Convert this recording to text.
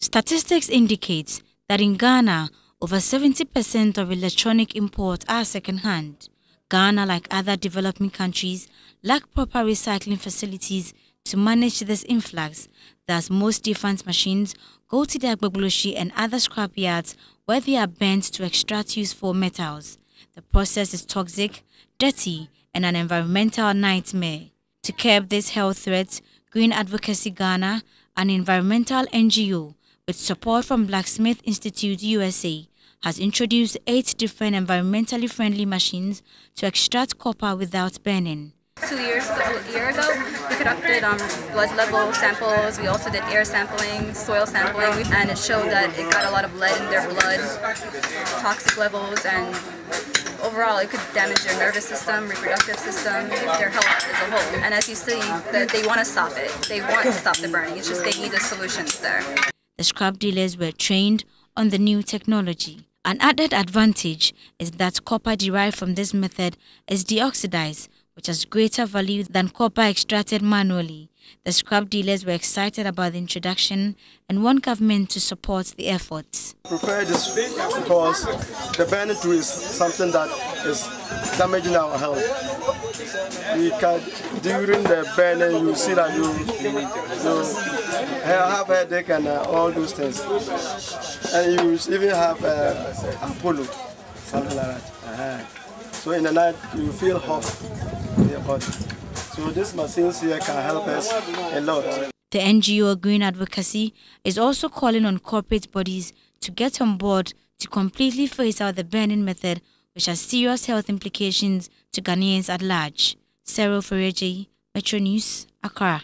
Statistics indicates that in Ghana, over 70% of electronic imports are second-hand. Ghana, like other developing countries, lack proper recycling facilities to manage this influx. Thus, most defense machines go to the Agbogbloshie and other scrap yards where they are burnt to extract useful metals. The process is toxic, dirty, and an environmental nightmare. To curb this health threat, Green Advocacy Ghana, an environmental NGO, with support from Blacksmith Institute USA, has introduced 8 different environmentally friendly machines to extract copper without burning. 2 years ago, we conducted blood level samples. We also did air sampling, soil sampling, and it showed that it got a lot of lead in their blood, toxic levels, and overall it could damage their nervous system, reproductive system, their health as a whole. And as you see, they want to stop it. They want to stop the burning. It's just they need the solutions there. The scrap dealers were trained on the new technology. An added advantage is that copper derived from this method is deoxidized, which has greater value than copper extracted manually. The scrap dealers were excited about the introduction and want government to support the efforts. I prefer this because the burning too is something that is damaging our health. We can, during the burning, you see that you have headache and all those things, and you even have Apollo, something like that. So in the night you feel hot in your body. So these machines here can help us a lot. The NGO Green Advocacy is also calling on corporate bodies to get on board to completely phase out the burning method, which has serious health implications to Ghanaians at large. Sarah Ferreji, Metro News, Accra.